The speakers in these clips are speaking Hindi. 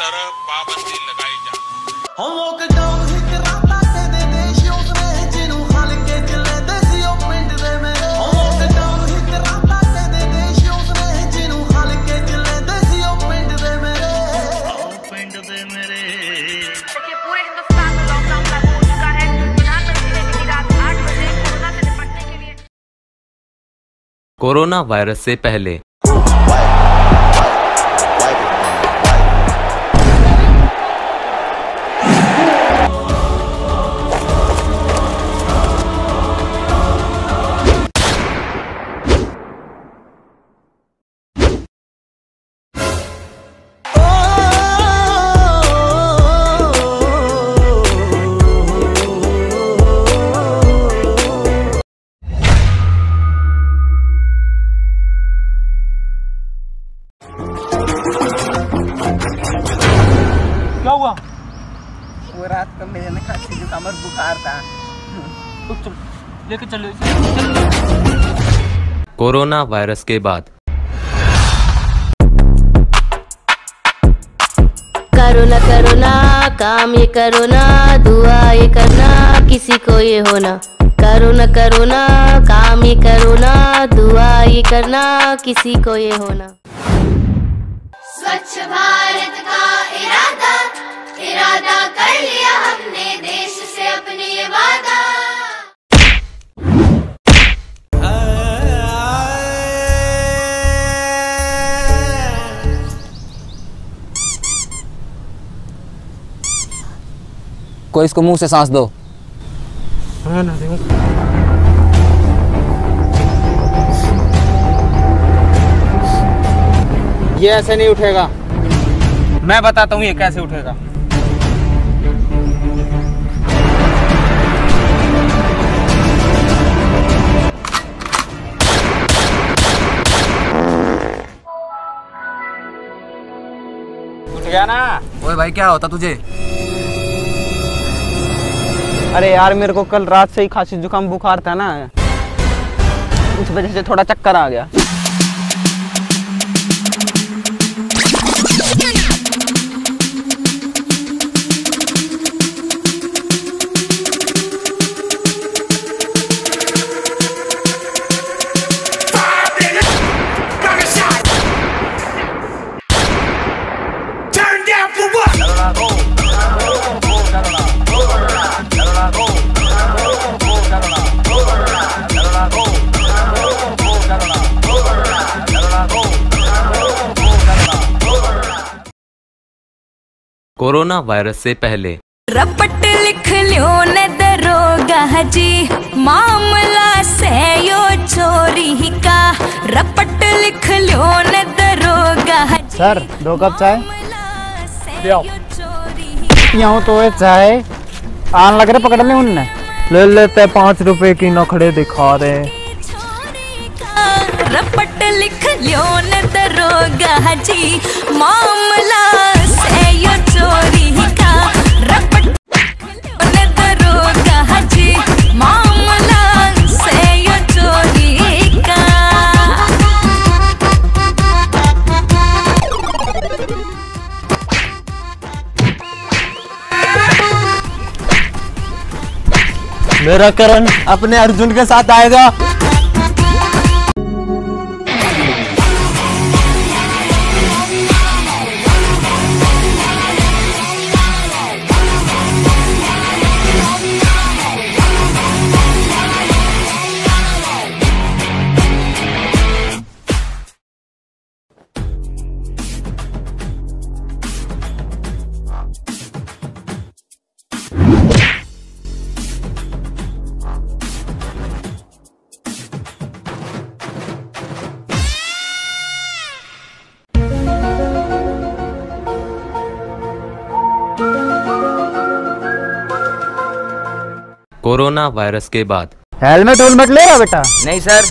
तरह पाबंदी लगाई जा कोरोना वायरस से पहले वो रात को मेरे ने खासी जुकाम और बुखार था। चल लेके चलो। कोरोना वायरस के बाद करोना करोना काम ये करोना दुआ ये करना किसी को ये होना करोना करोना काम ये करोना दुआ ये करना किसी को ये होना। स्वच्छ भारत का इरादा कर लिया हमने देश से अपने ये वादा। कोई इसको मुंह से सांस दो ना देखो। ये ऐसे नहीं उठेगा, मैं बताता हूँ ये कैसे उठेगा। उठ गया ना। ओए भाई क्या होता तुझे? अरे यार मेरे को कल रात से ही खांसी जुकाम बुखार था ना, उस वजह से थोड़ा चक्कर आ गया। कोरोना वायरस से पहले रपट लिख लो न दरोगा जी मामला से यो चोरी का रपट लिख लो न दरोगा। सर दो कप चाय पियाऊं तो ये चाय आन लग रहे पकड़ने उनने ले लेते 5 रुपए की नखड़े दिखा रहे। रपट लिख लो न दरोगा जी मामला चोरी का रपट दरोगा जी मामला से यो चोरी का। मेरा करण अपने अर्जुन के साथ आएगा। कोरोना वायरस के बाद हेलमेट वेलमेट ले रहा है बेटा? नहीं सर।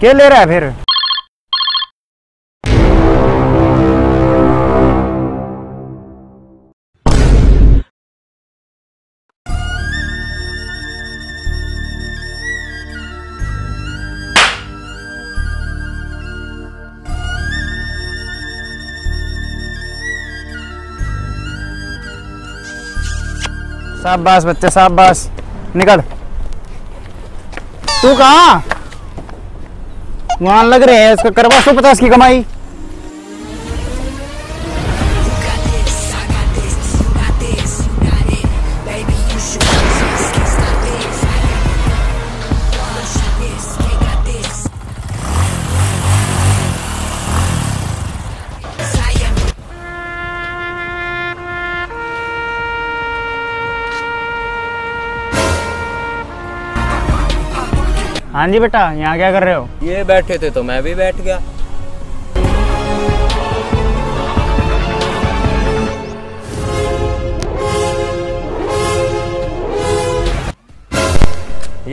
क्या ले रहा है फिर? शाबाश बच्चे शाबाश, निकल। तू कहाँ? वहां लग रहे हैं इसका करवा 150 की कमाई। हाँ जी बेटा, यहाँ क्या कर रहे हो? ये बैठे थे तो मैं भी बैठ गया।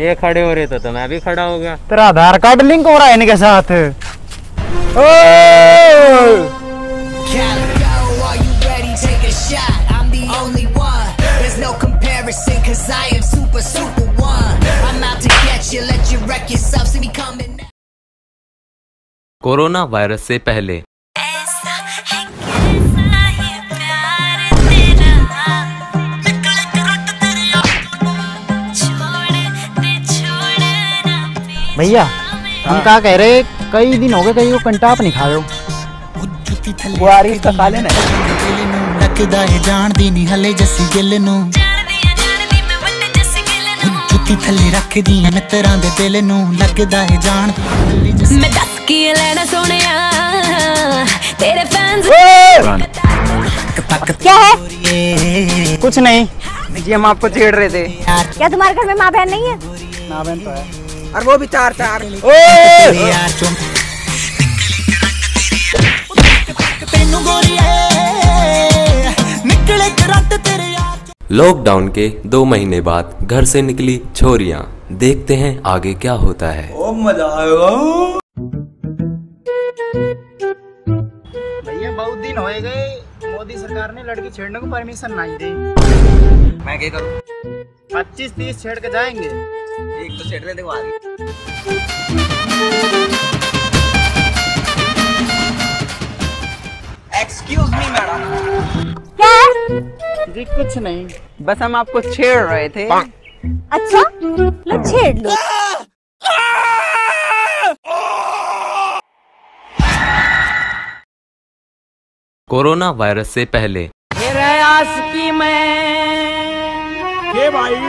ये खड़े हो रहे थे तो मैं भी खड़ा हो गया। तेरा आधार कार्ड लिंक हो रहा है इनके साथ। कोरोना वायरस से पहले भैया हम क्या कह रहे, कई दिन हो गए कहीं को कंटाप नहीं खा रहे हो। बुआरी तो खा लेना है। थले रख दी है मित्रा दे दिल नू लगदा है जान। मैं दस की लेना सोनिया तेरे फैंस। क्या है? कुछ नहीं जी, हम आपको छेड़ रहे थे। क्या तुम्हारे घर में माँ बहन नहीं है? माँ बहन तो है, और वो भी चार चार। लॉकडाउन के 2 महीने बाद घर से निकली छोरियां, देखते हैं आगे क्या होता है। ओ मजा आएगा भैया, बहुत दिन होए गए मोदी सरकार ने लड़की छेड़ने को परमिशन नहीं दी। मैं क्या करूं? 25-30 छेड़ के जाएंगे, एक तो छेड़ने देखो आगे। Excuse me madam. क्या जी? कुछ नहीं, बस हम आपको छेड़ रहे थे। अच्छा लो छेड़ लो। कोरोना वायरस से पहले आशिकी में के भाई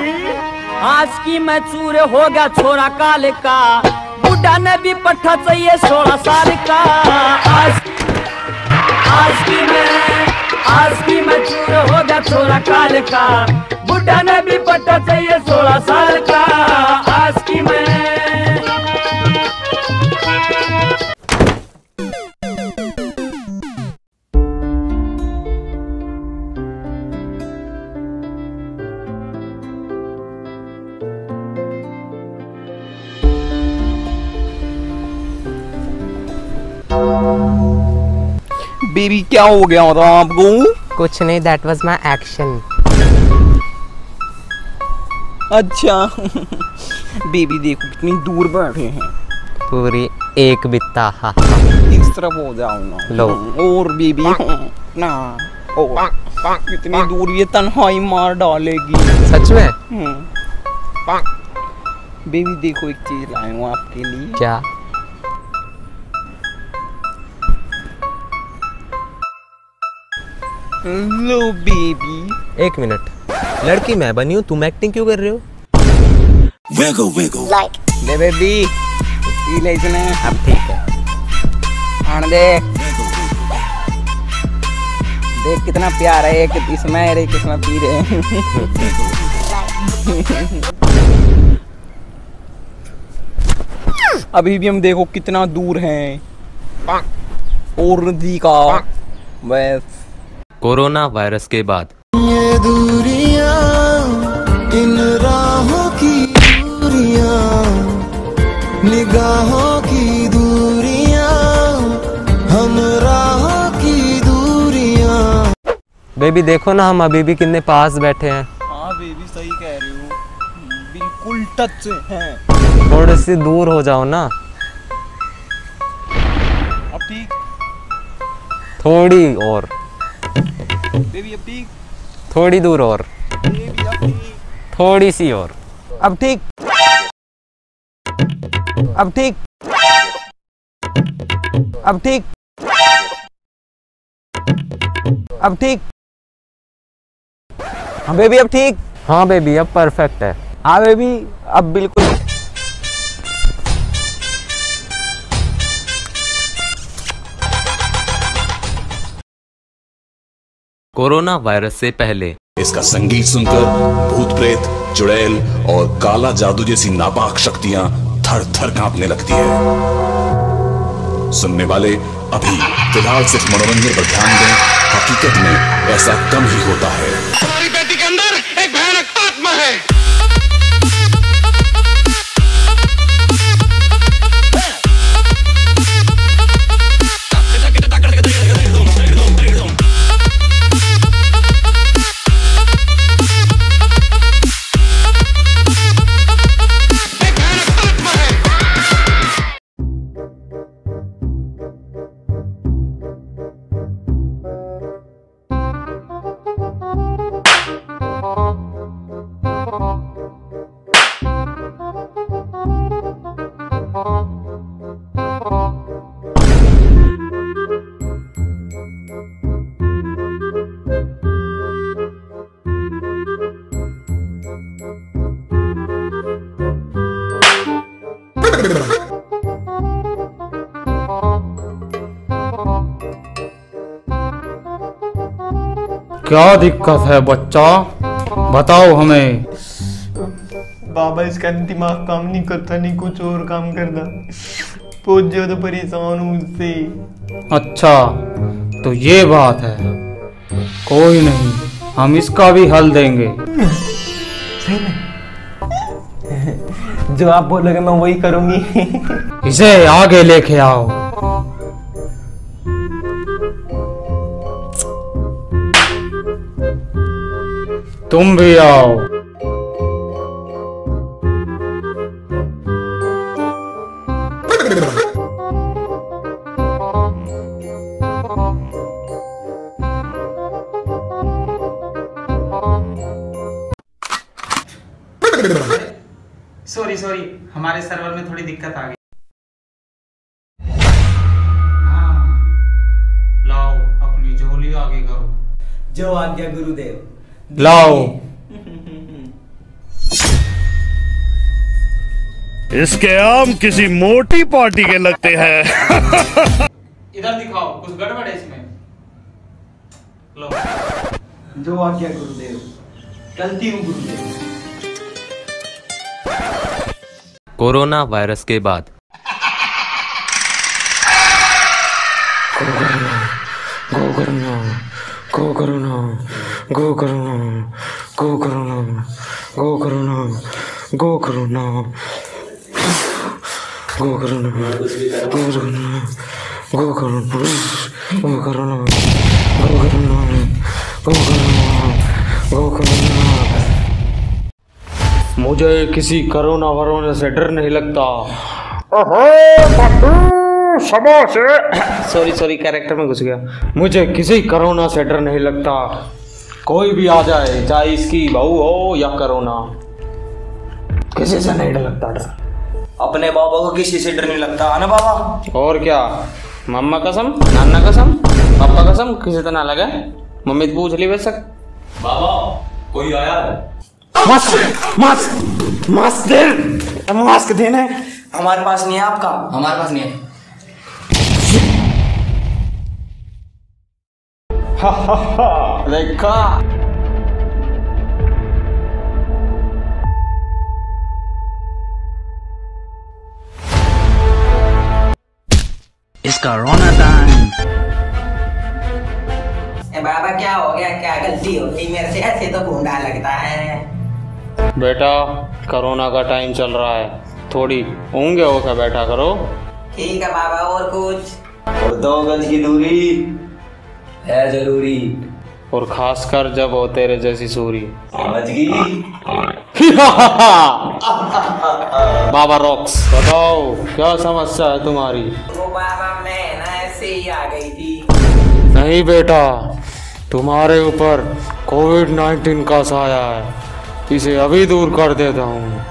आशिकी में चूरे हो गया छोरा काले का, बुढ़ा ने भी पट्टा चाहिए 16 साल का। आशिकी में मजूर हो गया छोरा काल का, बुढ़ा ने भी पता चाहिए 16 साल का। आज की मैं बेबी क्या हो गया होता आपको? कुछ नहीं, दैट वाज माय एक्शन। अच्छा बेबी देखो कितनी दूर बैठे हैं, पूरी एक बिता इस तरफ हो जाऊंगा लो। और बेबी ना कितनी दूर ये तन्हाई मार डालेगी सच में। बेबी देखो एक चीज लाया हूँ आपके लिए। क्या? लो बेबी। 1 मिनट, लड़की मैं बनी हूँ, तुम एक्टिंग क्यों कर रहे हो? दे बेबी ले इसने, अब ठीक है। आने दे, देख कितना प्यार है, एक इसमें है एक इसमें पी रहे हैं। अभी भी हम देखो कितना दूर हैं और दी का बस। कोरोना वायरस के बाद ये दूरियां इन राहों की दूरियां, निगाहों की दूरियां, हम राहों की दूरियां। बेबी देखो ना, हम अभी भी कितने पास बैठे हैं। हाँ बेबी सही कह रही हो, बिल्कुल टच हैं। थोड़े से दूर हो जाओ ना अब, ठीक थोड़ी और बेबी, अब थोड़ी दूर और बेबी, थोड़ी सी और। अब ठीक। हाँ बेबी अब ठीक। हाँ बेबी अब परफेक्ट है। हाँ बेबी अब बिल्कुल। कोरोना वायरस से पहले इसका संगीत सुनकर भूत प्रेत, चुड़ैल और काला जादू जैसी नापाक शक्तियां थर थर कांपने लगती है। सुनने वाले अभी फिलहाल सिर्फ मनोरंजन पर ध्यान दें, हकीकत में ऐसा कम ही होता है। हमारी बेटी के अंदर एक भयानक आत्मा है। क्या दिक्कत है बच्चा, बताओ हमें। बाबा इसका दिमाग काम नहीं करता, नहीं कुछ और काम करता। बहुत ज्यादा परेशान हूँ उससे। अच्छा तो ये बात है, कोई नहीं, हम इसका भी हल देंगे। सही में? जो आप बोलोगे मैं वही करूंगी। इसे आगे लेके आओ। तुम भी आओ। सॉरी, हमारे सर्वर में थोड़ी दिक्कत आ गई। हाँ, लाओ अपनी झोली आगे करो। जो आज्ञा गुरुदेव। लाओ। इसके आम किसी मोटी पार्टी के लगते हैं। इधर दिखाओ, कुछ गड़बड़ है इसमें। लो। जो आज्ञा गुरुदेव। गलती हूँ गुरुदेव। कोरोना वायरस के बाद मुझे किसी कोरोना वरोना से डर नहीं लगता। सॉरी कैरेक्टर में घुस गया। मुझे किसी कोरोना से डर नहीं लगता, कोई भी आ जाए, चाहे इसकी बहू हो या कोरोना, किसी से नहीं डर लगता। डर अपने बाबा को किसी से डर नहीं लगता। आना बाबा। और क्या, मम्मा कसम, नाना कसम, पापा कसम, किसी से ना लगे। मम्मी तो पूछ ली वैसे। बाबा कोई आया है? मास्क देना है। हमारे पास नहीं है आपका। हमारे पास नहीं है। हा हा हा, देखा। इसका रोना दान। ए बाबा क्या हो गया, क्या गलती हो गई मेरे से? ऐसे तो भूंडा लगता है। बेटा कोरोना का टाइम चल रहा है, थोड़ी होंगे होकर बैठा करो। ठीक है बाबा। और कुछ? और 2 गज की दूरी है जरूरी, और खासकर जब हो तेरे जैसी सूरी। समझ गई। बाबा रॉक्स, बताओ क्या समस्या है तुम्हारी? वो बाबा मैं ना ऐसे ही आ गई थी। नहीं बेटा, तुम्हारे ऊपर कोविड-19 का साया है, इसे अभी दूर कर देता हूँ।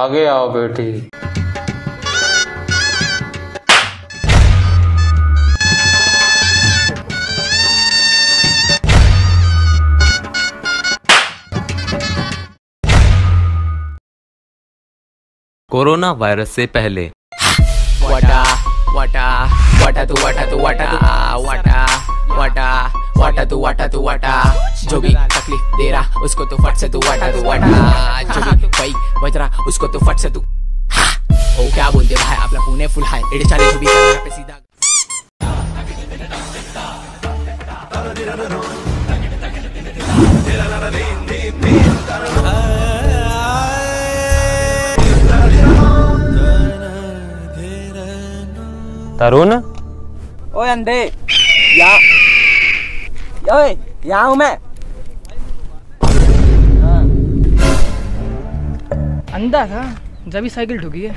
आगे आओ बेटी। कोरोना वायरस से पहले वाटा वाटा वाटा तू वाटा तू वाटा वाटा वाटा वाटा तू वाटा तू वाटा, जो भी तकलीफ दे रहा उसको तो फट से तू वाटा तू वाटा, जो भी भाई बज रहा उसको तो फट से तू। ओ क्या बोलते भाई आप लोग, पुणे फुल हाई एडे चाले जो भी पे सीधा। तरुण ओए अंधे यहाँ हूँ मैं। अंधा था जब ही साइकिल ठुकी है।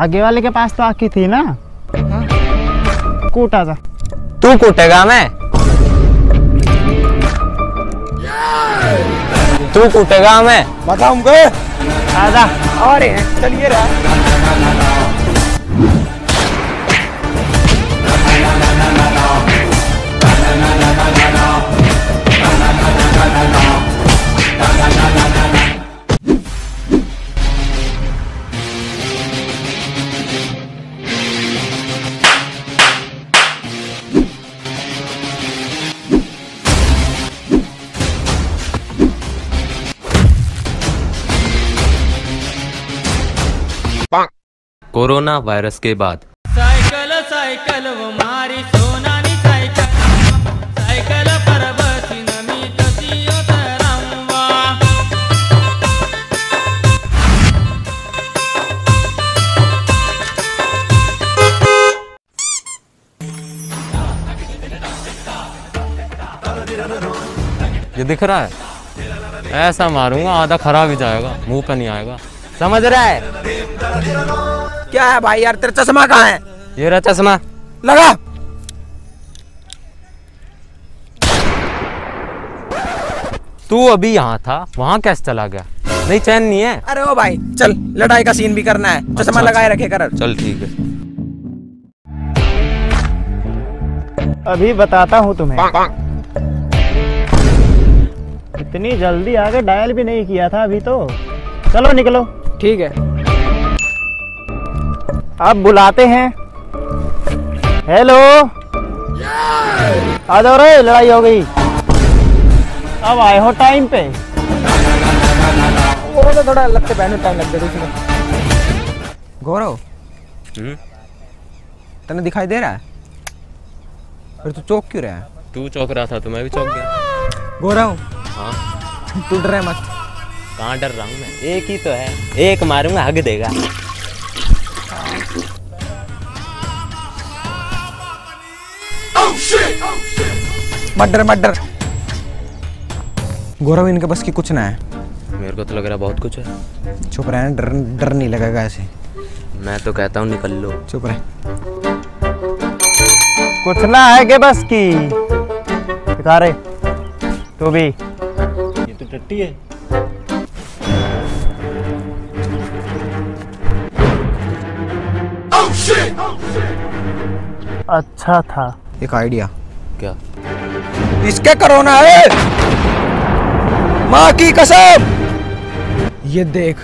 आगे वाले के पास तो आकी थी ना, कूटा था। तू कूटेगा मैं, तू कूटेगा मैं, बता हमको। आजा और चलिए रहा। कोरोना वायरस के बाद साइकिल साइकिल वो मारी सोनानी साइकिल साइकिल परबती नमी तसियो तरंवा। ये दिख रहा है, ऐसा मारूंगा आधा खराब ही जाएगा, मुंह पे नहीं आएगा, समझ रहा है क्या है भाई? यार तेरा चश्मा कहाँ है? ये रहा चश्मा, लगा। तू अभी यहाँ था, वहाँ कैसे चला गया? नहीं चैन नहीं है। अरे ओ भाई चल, लड़ाई का सीन भी करना है, चश्मा अच्छा, लगाए रखे कर। चल ठीक है, अभी बताता हूँ तुम्हें। इतनी जल्दी आगे डायल भी नहीं किया था अभी तो। चलो निकलो। ठीक है, आप बुलाते हैं। हेलो आ जाओ रे, लड़ाई हो गई। अब आए हो टाइम पे, वो तो थोड़ा लगते पहने टाइम लगते उसमें। गौरव तने दिखाई दे रहा है? अरे तू चौक क्यों रहा है? तू चौक रहा था तो मैं भी चौक गया। गौरव हाँ, तू डरे मत। कहाँ डर रहा हूँ मैं, एक ही तो है, एक मारूंगा हग देगा। Murder murder. गौरव इनके बस की कुछ ना है। मेरे को तो लग रहा बहुत कुछ है। चुप रहे, डर डर नहीं लगेगा ऐसे। मैं तो कहता हूँ निकल लो। चुप रहे, कुछ ना है के बस की। दिखा रहे तो भी, ये तो टट्टी है। अच्छा था एक आइडिया। क्या इसके कोरोना है, माँ की कसम। ये देख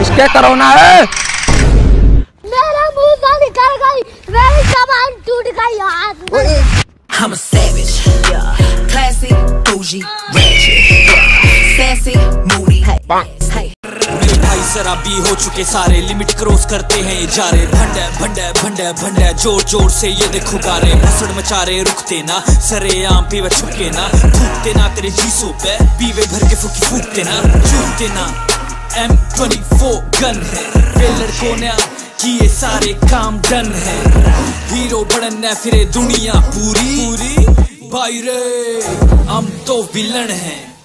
इसके कोरोना है। मेरा मुंह तो निकल गई, मेरी जबान टूट गई हाथ में। I'm a savage, classy, bougie, ratchet, sassy, moody, hey। शराबी हो चुके सारे, लिमिट क्रॉस करते हैं ये जा रहे। भंडे भंडे भंडे भंडे जोर जोर से ये देखो गारे, भसड़ मचा रहे, रुकते ना सरे आम पे, छुपके ना थूकते ना तेरे जीसो पे, पीवे भर के फूकी फूकते ना छूटते ना। M24 गन है, वे लड़कों ने किए सारे काम डन है। हीरो बनन ने फिरे दुनिया पूरी पूरी, बाई रे हम तो विलन है।